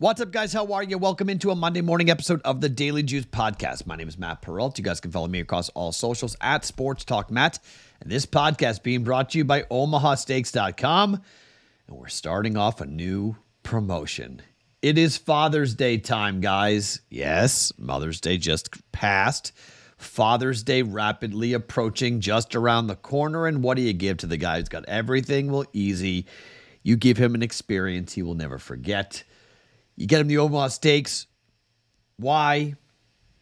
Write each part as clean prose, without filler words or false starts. What's up, guys? How are you? Welcome into a Monday morning episode of the Daily Juice Podcast. My name is Matt Perrault. You guys can follow me across all socials at Sports Talk Matt. And this podcast being brought to you by OmahaSteaks.com. And we're starting off a new promotion. It is Father's Day time, guys. Yes, Mother's Day just passed. Father's Day rapidly approaching, just around the corner. And what do you give to the guy who's got everything? Well, easy. You give him an experience he will never forget. You get him the Omaha Steaks. Why?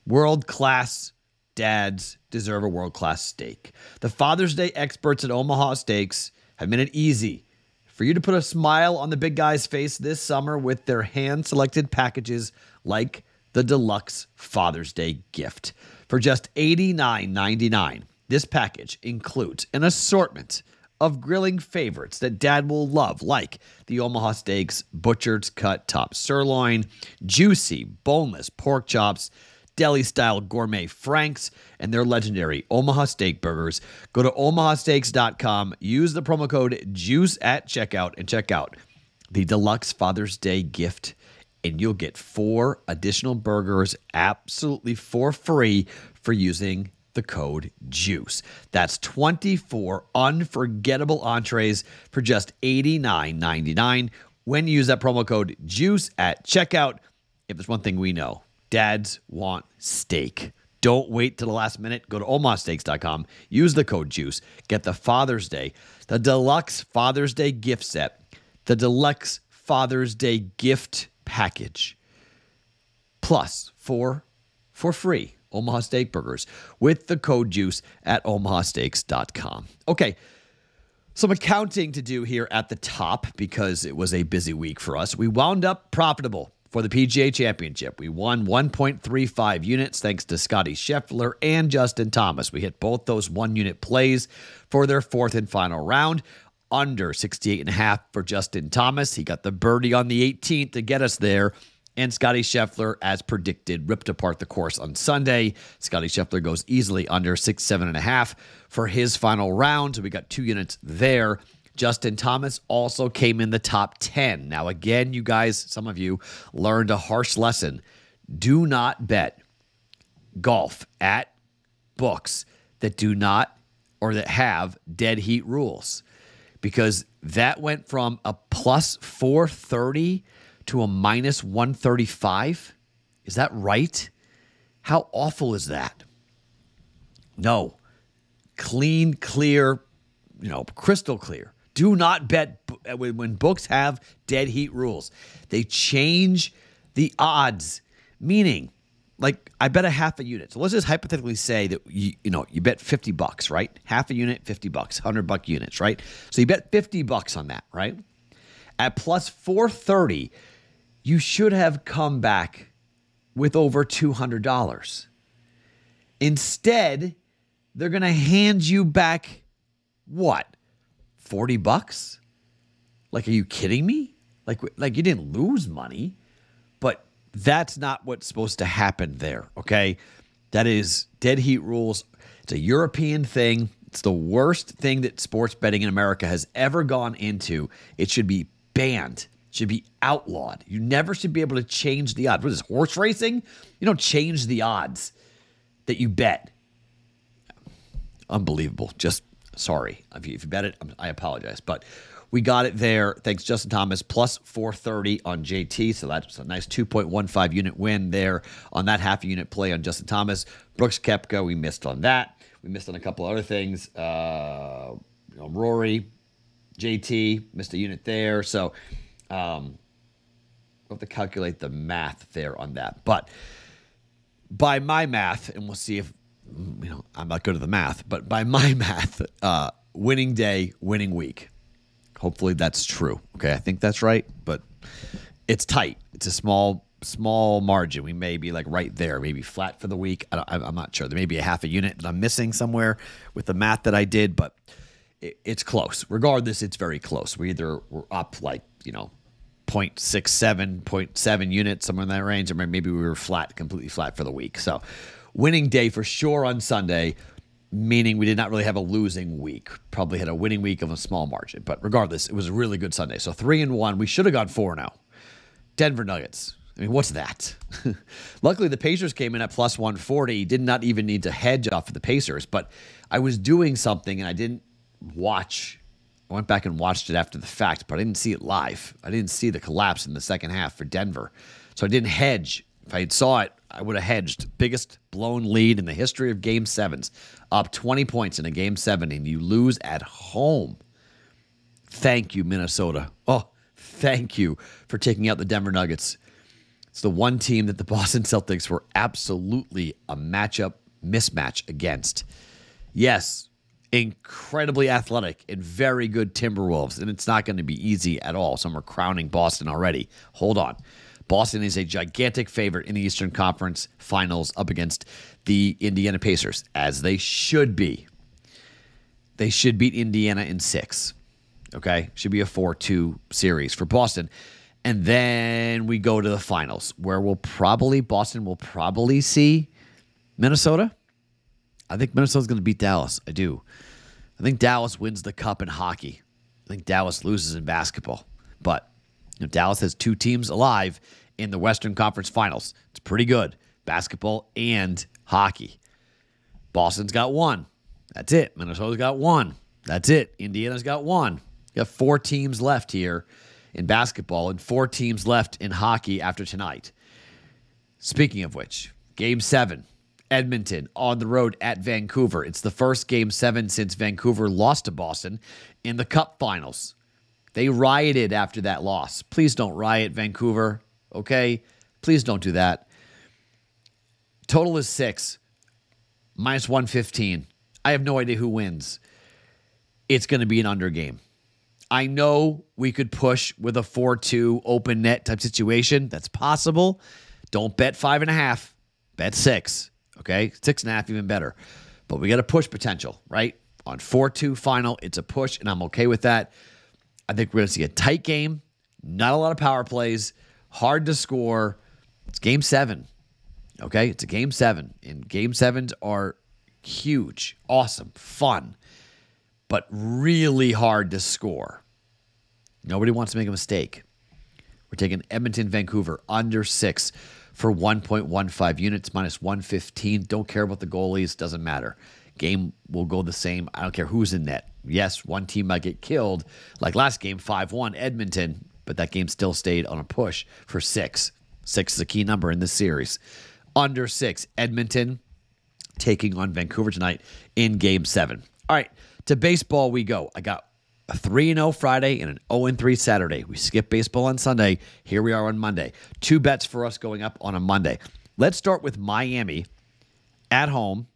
World-class dads deserve a world-class steak. The Father's Day experts at Omaha Steaks have made it easy for you to put a smile on the big guy's face this summer with their hand-selected packages like the Deluxe Father's Day Gift. For just $89.99, this package includes an assortment of grilling favorites that dad will love, like the Omaha Steaks Butcher's Cut Top Sirloin, juicy boneless pork chops, deli-style gourmet franks, and their legendary Omaha Steak Burgers. Go to omahasteaks.com, use the promo code JUICE at checkout, and check out the Deluxe Father's Day Gift, and you'll get 4 additional burgers absolutely for free for using the code JUICE. That's 24 unforgettable entrees for just $89.99 when you use that promo code JUICE at checkout. If there's one thing we know, dads want steak. Don't wait till the last minute. Go to omahasteaks.com, use the code JUICE, get the Father's Day, the Deluxe Father's Day Gift Set, the Deluxe Father's Day Gift Package, plus 4 for free Omaha Steak Burgers with the code JUICE at omahasteaks.com. Okay, some accounting to do here at the top because it was a busy week for us. We wound up profitable for the PGA Championship. We won 1.35 units thanks to Scottie Scheffler and Justin Thomas. We hit both those one-unit plays for their fourth and final round. Under 68.5 for Justin Thomas. He got the birdie on the 18th to get us there. And Scottie Scheffler, as predicted, ripped apart the course on Sunday. Scottie Scheffler goes easily under 6, 7.5 for his final round. So we got 2 units there. Justin Thomas also came in the top 10. Now, again, you guys, some of you learned a harsh lesson. Do not bet golf at books that do not or that have dead heat rules, because that went from a plus 430 to a minus 135? Is that right? How awful is that? No. Clean, clear, crystal clear. Do not bet when books have dead heat rules. They change the odds, meaning, like, I bet a half a unit. So let's just hypothetically say that, you bet $50, right? Half a unit, $50, $100 units, right? So you bet $50 on that, right? At plus 430, you should have come back with over $200. Instead, they're going to hand you back, what, $40? Like, are you kidding me? Like you didn't lose money, but that's not what's supposed to happen there, okay? That is dead heat rules. It's a European thing. It's the worst thing that sports betting in America has ever gone into. It should be banned. Should be outlawed. You never should be able to change the odds. What is this, horse racing? You don't change the odds that you bet. Unbelievable. Just sorry. If you bet it, I apologize. But we got it there. Thanks, Justin Thomas, plus 430 on JT. So that's a nice 2.15 unit win there on that half unit play on Justin Thomas. Brooks Koepka, we missed on that. We missed on a couple other things. Rory, JT, missed a unit there. So we'll have to calculate the math there on that. But by my math, and we'll see if, I'm not good at the math, but by my math, winning day, winning week. Hopefully that's true. Okay, I think that's right, but it's tight. It's a small margin. We may be like right there, maybe flat for the week. I'm not sure. There may be a half a unit that I'm missing somewhere with the math that I did, but it's close. Regardless, it's very close. We're up like, 0.67, 0.7 units, somewhere in that range, or maybe we were flat, completely flat for the week. So winning day for sure on Sunday, meaning we did not really have a losing week. Probably had a winning week of a small margin, but regardless, it was a really good Sunday. So 3-1. We should have gone 4-0. Denver Nuggets. I mean, what's that? Luckily, the Pacers came in at plus 140. Did not even need to hedge off of the Pacers. But I was doing something, and I didn't watch. I went back and watched it after the fact, but I didn't see it live. I didn't see the collapse in the second half for Denver. So I didn't hedge. If I had saw it, I would have hedged. Biggest blown lead in the history of Game 7s. Up 20 points in a Game 7, and you lose at home. Thank you, Minnesota. Oh, thank you for taking out the Denver Nuggets. It's the one team that the Boston Celtics were absolutely a matchup mismatch against. Yes, incredibly athletic and very good Timberwolves, and it's not going to be easy at all. Some are crowning Boston already. Hold on. Boston is a gigantic favorite in the Eastern Conference Finals up against the Indiana Pacers, as they should be. They should beat Indiana in 6. Okay? Should be a 4-2 series for Boston. And then we go to the finals, where Boston will probably see Minnesota. I think Minnesota's going to beat Dallas. I do. I think Dallas wins the cup in hockey. I think Dallas loses in basketball. But you know, Dallas has two teams alive in the Western Conference Finals. It's pretty good. Basketball and hockey. Boston's got one. That's it. Minnesota's got one. That's it. Indiana's got one. You have 4 teams left here in basketball, and 4 teams left in hockey after tonight. Speaking of which, Game 7, Edmonton on the road at Vancouver. It's the first Game 7 since Vancouver lost to Boston in the Cup Finals. They rioted after that loss. Please don't riot, Vancouver, okay? Please don't do that. Total is 6, minus 115. I have no idea who wins. It's going to be an under game. I know we could push with a 4-2 open net type situation. That's possible. Don't bet 5.5. Bet 6. Okay? 6.5, even better. But we got a push potential, right? On 4-2 final, it's a push, and I'm okay with that. I think we're going to see a tight game. Not a lot of power plays. Hard to score. It's Game 7. Okay? It's a Game 7. And Game 7s are huge, awesome, fun, but really hard to score. Nobody wants to make a mistake. We're taking Edmonton, Vancouver, under 6 for 1.15 units, minus 115. Don't care about the goalies. Doesn't matter. Game will go the same. I don't care who's in net. Yes, one team might get killed. Like last game, 5-1 Edmonton, but that game still stayed on a push for 6. 6 is a key number in this series. Under 6, Edmonton taking on Vancouver tonight in Game 7. All right. To baseball we go. I got a 3-0 Friday and an 0-3 Saturday. We skip baseball on Sunday. Here we are on Monday. 2 bets for us going up on a Monday. Let's start with Miami at home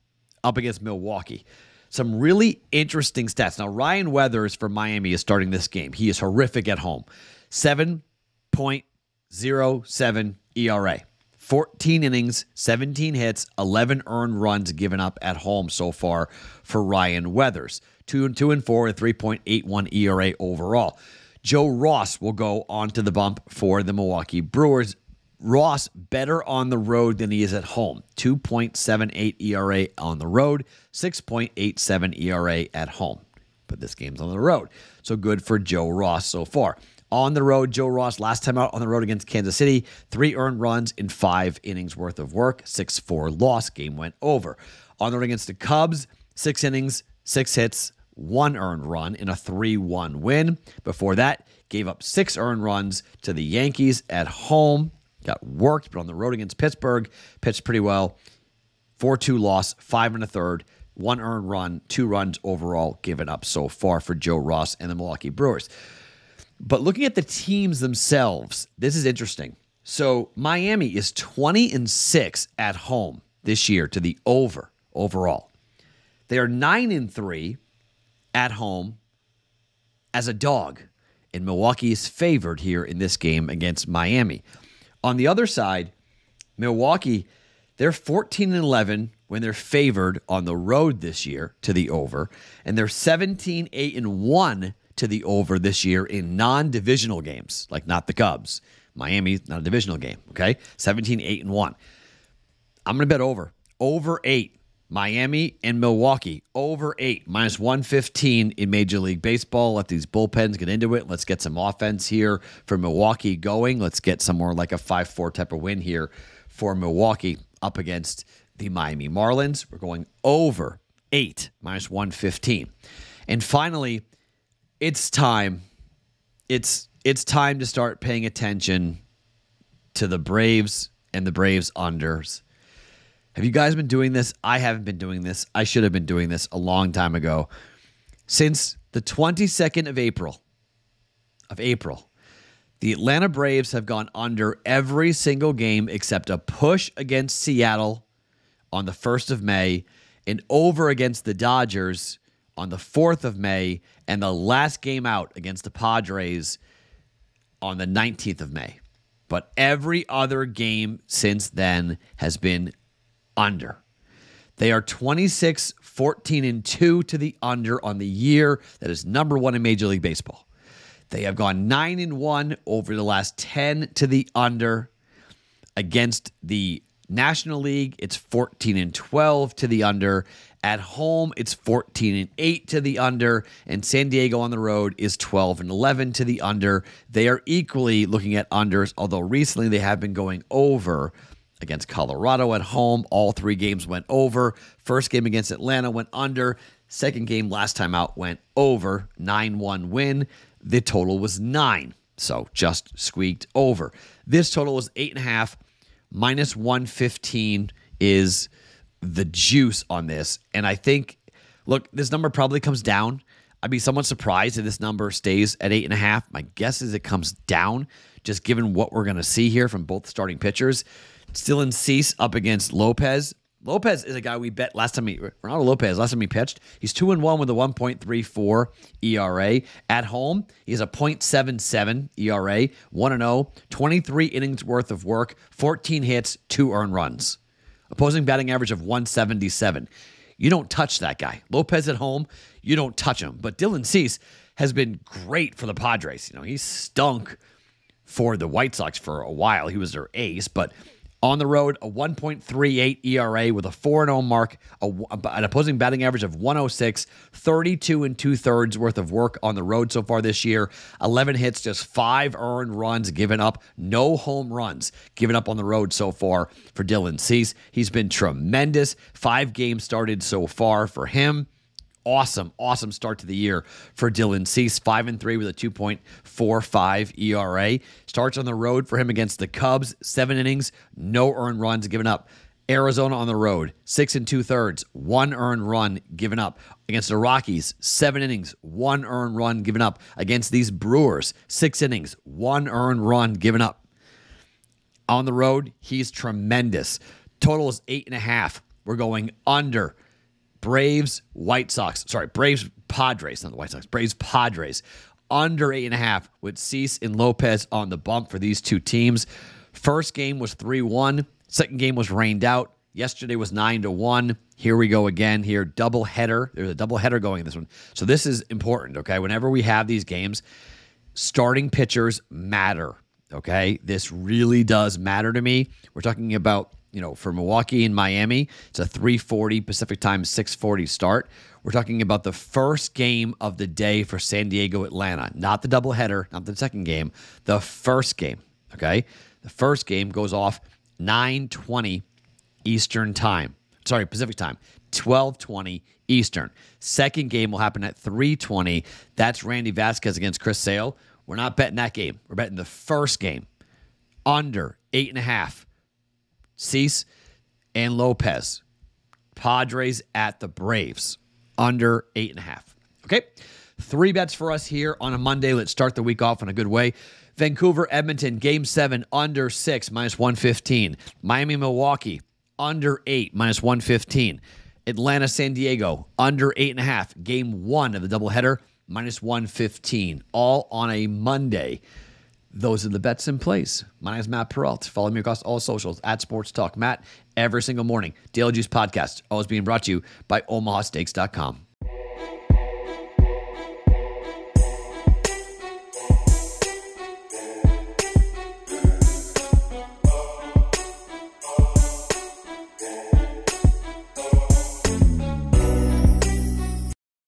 up against Milwaukee. Some really interesting stats. Now, Ryan Weathers for Miami is starting this game. He is horrific at home. 7.07 ERA. 14 innings, 17 hits, 11 earned runs given up at home so far for Ryan Weathers. 2-4 and 3.81 ERA overall. Joe Ross will go onto the bump for the Milwaukee Brewers. Ross better on the road than he is at home. 2.78 ERA on the road, 6.87 ERA at home. But this game's on the road, so good for Joe Ross so far. On the road, Joe Ross, last time out on the road against Kansas City, 3 earned runs in 5 innings worth of work, 6-4 loss, game went over. On the road against the Cubs, 6 innings, 6 hits, 1 earned run in a 3-1 win. Before that, gave up 6 earned runs to the Yankees at home, got worked, but on the road against Pittsburgh, pitched pretty well, 4-2 loss, 5 1/3. 1 earned run, 2 runs overall given up so far for Joe Ross and the Milwaukee Brewers. But looking at the teams themselves, this is interesting. So Miami is 20-6 at home this year to the over overall. They are 9-3 at home as a dog. And Milwaukee is favored here in this game against Miami. On the other side, Milwaukee, they're 14-11 when they're favored on the road this year to the over. And they're 17-8-1 to the over this year in non-divisional games, like not the Cubs. Miami's not a divisional game, okay? 17-8-1. I'm going to bet over. Over 8. Miami and Milwaukee over 8, minus 115 in Major League Baseball. Let these bullpens get into it. Let's get some offense here for Milwaukee going. Let's get somewhere like a 5-4 type of win here for Milwaukee up against the Miami Marlins. We're going over 8, minus 115. And finally, it's time. It's time to start paying attention to the Braves and the Braves unders. Have you guys been doing this? I haven't been doing this. I should have been doing this a long time ago. Since the 22nd of April, the Atlanta Braves have gone under every single game except a push against Seattle on the 1st of May and over against the Dodgers on the 4th of May and the last game out against the Padres on the 19th of May. But every other game since then has been under. They are 26-14-2 to the under on the year. That is #1 in Major League Baseball. They have gone 9-1 over the last 10 to the under. Against the National League, it's 14-12 to the under. At home, it's 14-8 to the under. And San Diego on the road is 12-11 to the under. They are equally looking at unders, although recently they have been going over. Against Colorado at home, all 3 games went over. First game against Atlanta went under. Second game last time out went over. 9-1 win. The total was 9, so just squeaked over. This total was 8.5. Minus 115 is the juice on this. And I think, look, this number probably comes down. I'd be somewhat surprised if this number stays at 8.5. My guess is it comes down, just given what we're going to see here from both starting pitchers. Dylan Cease up against Lopez. Lopez is a guy we bet last time Ronaldo Lopez, last time he pitched. He's 2-1 with a 1.34 ERA. At home, he has a 0.77 ERA, 1-0, 23 innings worth of work, 14 hits, 2 earned runs. Opposing batting average of 177. You don't touch that guy. Lopez at home, you don't touch him. But Dylan Cease has been great for the Padres. You know, he stunk for the White Sox for a while. He was their ace, but on the road, a 1.38 ERA with a 4-0 mark, an opposing batting average of 106, 32 2/3 worth of work on the road so far this year, 11 hits, just 5 earned runs given up, no home runs given up on the road so far for Dylan Cease. He's been tremendous. 5 games started so far for him. Awesome, awesome start to the year for Dylan Cease. 5-3 with a 2.45 ERA. Starts on the road for him against the Cubs. 7 innings, no earned runs given up. Arizona on the road, 6 2/3, 1 earned run given up. Against the Rockies, 7 innings, 1 earned run given up. Against these Brewers, 6 innings, 1 earned run given up. On the road, he's tremendous. Total is 8.5. We're going under. Braves Padres, under 8.5 with Cease and Lopez on the bump for these two teams. First game was 3-1. Second game was rained out. Yesterday was 9-1. Here we go again here. Double header. There's a double header going in this one. So this is important, okay? Whenever we have these games, starting pitchers matter, okay? This really does matter to me. We're talking about, you know, for Milwaukee and Miami, it's a 3:40 Pacific time, 6:40 start. We're talking about the first game of the day for San Diego, Atlanta. Not the doubleheader, not the second game, the first game, okay? The first game goes off 9:20 Eastern time. Sorry, Pacific time, 12:20 Eastern. Second game will happen at 3:20. That's Randy Vasquez against Chris Sale. We're not betting that game. We're betting the first game. Under 8.5. Cease and Lopez. Padres at the Braves. Under 8.5. Okay? 3 bets for us here on a Monday. Let's start the week off in a good way. Vancouver, Edmonton, Game 7, under 6, minus 115. Miami, Milwaukee, under 8, minus 115. Atlanta, San Diego, under 8.5. Game 1 of the doubleheader, minus 115. All on a Monday. Those are the bets in place. My name is Matt Perrault. Follow me across all socials at Sports Talk Matt every single morning. Daily Juice Podcast always being brought to you by OmahaSteaks.com.